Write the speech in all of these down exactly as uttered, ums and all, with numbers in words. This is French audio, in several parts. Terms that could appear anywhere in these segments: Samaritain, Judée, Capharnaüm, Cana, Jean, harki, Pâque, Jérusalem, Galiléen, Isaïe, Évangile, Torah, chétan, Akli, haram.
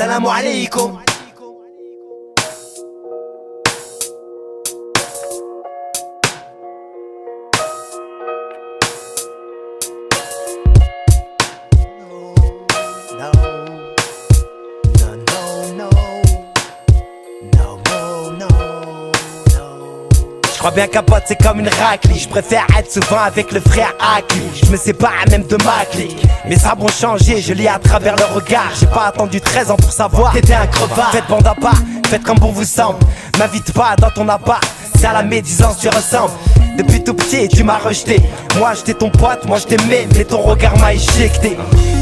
السلام عليكم. Je crois bien qu'un pote c'est comme une raclie. Je préfère être souvent avec le frère Akli. Je me sépare même de ma clique. Mes sabres ont changé, je lis à travers le regard. J'ai pas attendu treize ans pour savoir t'étais un crevard. Faites bande à part, faites comme bon vous semble. M'invite pas dans ton appart, c'est à la médisance tu ressembles. Depuis tout petit tu m'as rejeté. Moi j'étais ton pote, moi je t'aimais, mais ton regard m'a éjecté.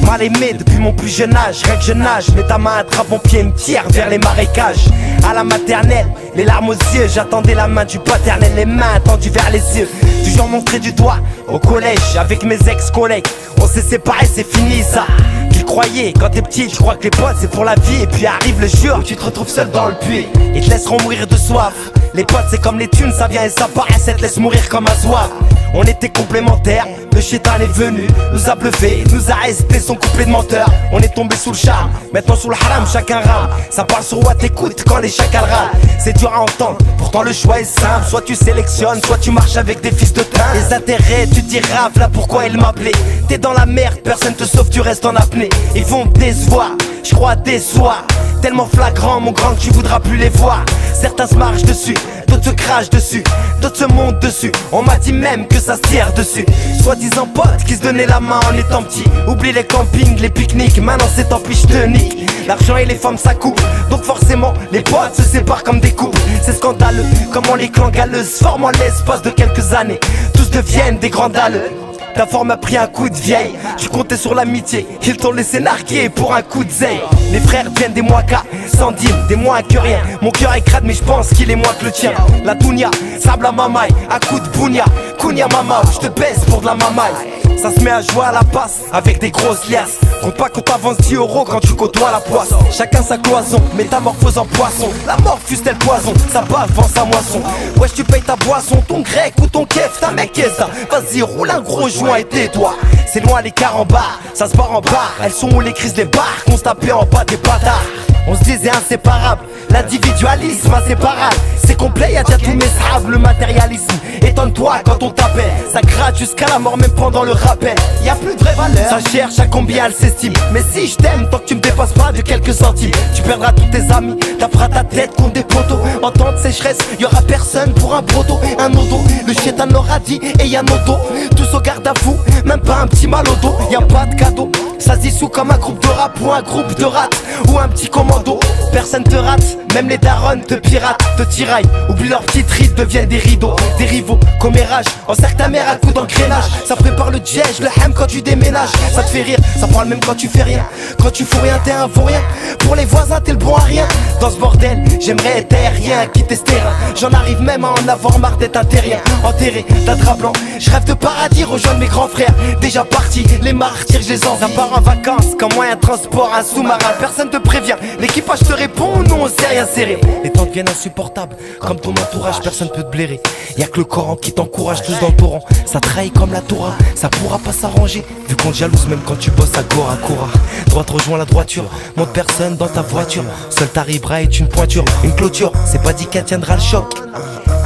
Mal aimé depuis mon plus jeune âge, rien que je nage. Mais ta main attrape mon pied et me tire vers les marécages. À la maternelle, les larmes aux yeux, j'attendais la main du paternel, les mains tendues vers les yeux. Toujours montré du doigt au collège avec mes ex-collègues. On s'est séparés, c'est fini ça. Tu croyais quand t'es petit, tu crois que les potes c'est pour la vie. Et puis arrive le jour où tu te retrouves seul dans le puits. Ils te laisseront mourir de soif. Les potes c'est comme les thunes, ça vient et ça part. Et ça te laisse mourir comme un soif. On était complémentaires, le chétan est venu, nous a bluffé, nous a resté son couplet de menteurs. On est tombé sous le charme, maintenant sous le haram, chacun rame. Ça parle sur what t'écoutes quand les chacals râlent. C'est dur à entendre, pourtant le choix est simple. Soit tu sélectionnes, soit tu marches avec des fils de teint. Les intérêts, tu t'y raves, là pourquoi ils m'appelaient. T'es dans la merde, personne te sauve, tu restes en apnée. Ils vont me décevoir, je crois décevoir. Tellement flagrant mon grand que tu voudras plus les voir. Certains se marchent dessus, d'autres se crachent dessus, d'autres se montent dessus. On m'a dit même que ça se tire dessus. Soi-disant potes qui se donnaient la main en étant petits. Oublie les campings, les pique-niques, maintenant c'est tant pis je te nique. L'argent et les femmes ça coupe, donc forcément les potes se séparent comme des couples. C'est scandaleux, comment les clans galeuses forment en l'espace de quelques années. Tous deviennent des grands dalleux. Ta forme a pris un coup de vieille. Tu comptais sur l'amitié, ils t'ont laissé narguer pour un coup de zèle. Les frères viennent des moins qu'à, sans dîme, des moins que rien. Mon cœur est crade mais je pense qu'il est moins que le tien. La dounia, sable à mamaille, un coup de bounia. Kounia mama, je te baisse pour de la mamaille. Ça se met à jouer à la passe, avec des grosses liasses. Compte pas qu'on t'avance dix euros quand tu côtoies la poisse. Chacun sa cloison, métamorphose en poisson. La mort fuse-t-elle poison, ça bat avant sa moisson. Wesh tu payes ta boisson, ton grec ou ton kef, ta mec est ça. Vas-y roule un gros joint et tais-toi. C'est loin l'écart en bas, ça se barre en barre. Elles sont où les crises des bars, qu'on se tapait en bas des bâtards. On se disait inséparable, l'individualisme inséparable. C'est complet, y'a déjà okay. Tous mes sables, le matérialisme. Étonne-toi quand on t'appelle, ça gratte jusqu'à la mort même pendant le rappel. Y'a plus de vraie valeur, ça cherche à combien elle s'estime. Mais si je t'aime, tant que tu me dépasses pas de quelques centimes, tu perdras tous tes amis, taperas ta tête contre des poteaux. En temps de sécheresse, y'aura personne pour un brodo, un odo. Le chétan leur a dit, et y'a nos dos. Tous au garde à vous, même pas un petit mal au dos. Y'a pas de cadeau, ça se dissout comme un groupe de rap ou un groupe de rats, ou un petit commando. Personne te rate, même les darons te piratent, te tiraillent. Oublie leurs petites rides, deviennent des rideaux, des rivaux, commérage. Encercle ta mère à coups d'engrenage. Ça prépare le djej, le ham quand tu déménages. Ça te fait rire, ça parle même quand tu fais rien. Quand tu fous rien, t'es un vaurien. Pour les voisins, t'es le bon à rien. Dans ce bordel, j'aimerais être aérien, quitter ce terrain. J'en arrive même à en avoir marre d'être un terrien. Enterré, d'attra blanc, je rêve de paradis, rejoindre mes grands frères. Déjà partis, les martyrs, je les envie. Ça part en vacances, comme moyen de transport, un sous-marin. Personne te prévient, l'équipage te répond, non, on sait rien serrer. Les temps deviennent insupportables, comme ton entourage, personne peut te blairer. Y'a que le Coran qui t'encourage tous dans le torrent. Ça trahit comme la Torah, ça pourra pas s'arranger. Vu qu'on te jalouse même quand tu bosses à Gora Gora. Droite rejoint la droiture, monte personne dans ta voiture. Seul ta ribra est une pointure, une clôture, c'est pas dit qu'elle tiendra le choc.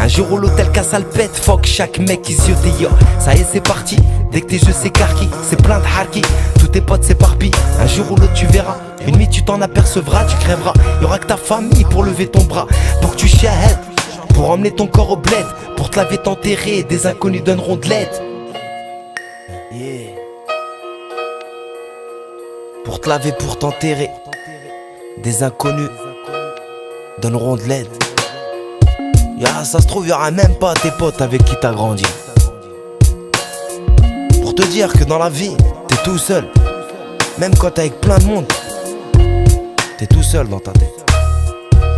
Un jour au l'hôtel casse à l'pète, fuck chaque mec qui s'y yo. Ça y est c'est parti, dès que tes jeux s'écarquillent, c'est plein de harki. Tous tes potes s'éparpillent, un jour ou l'autre tu verras. Une nuit tu t'en apercevras, tu crèveras. Y'aura que ta famille pour lever ton bras, pour que tu shahad, pour emmener ton corps au bled, pour te laver t'enterrer, des inconnus donneront de l'aide. Yeah. Pour te laver, pour t'enterrer, des inconnus donneront de l'aide. Yeah, ça se trouve y'aura même pas tes potes avec qui t'as grandi. Pour te dire que dans la vie, t'es tout seul. Même quand t'es avec plein de monde, t'es tout seul dans ta tête.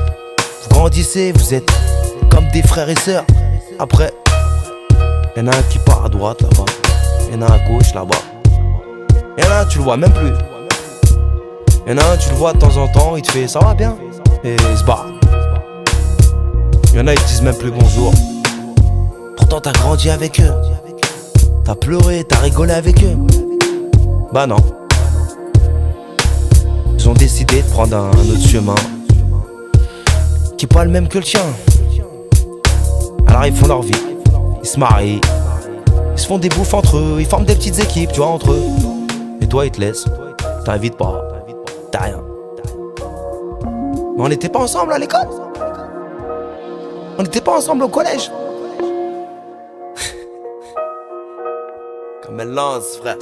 Vous grandissez, vous êtes comme des frères et sœurs. Après, y'en a un qui part à droite là-bas, y'en a un à gauche là-bas. Y'en a un, tu le vois même plus. Y'en a un, tu le vois de temps en temps, il te fait ça va bien, et il se barre. Y'en a, ils te disent même plus bonjour. Pourtant, t'as grandi avec eux, t'as pleuré, t'as rigolé avec eux. Bah non. ils ont décidé de prendre un, un autre chemin qui est pas le même que le tien. Alors ils font leur vie, ils se marient, ils se font des bouffes entre eux, ils forment des petites équipes, tu vois, entre eux. Et toi, ils te laissent, t'invites pas, t'as rien. Mais on n'était pas ensemble à l'école. On n'était pas ensemble au collège. Comme elle lance, frère.